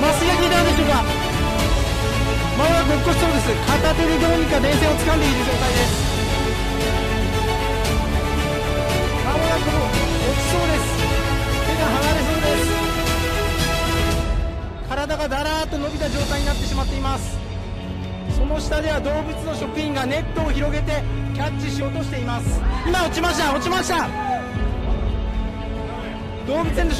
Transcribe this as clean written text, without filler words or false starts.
マスが効いたのでしょうか。前はごっこしそうです。片手でどうにか電線を掴んでいる状態です。まもなくも落ちそうです。手が離れそうです。体がだらーっと伸びた状態になってしまっています。その下では動物の職員がネットを広げてキャッチしようとしています。今落ちました。動物園の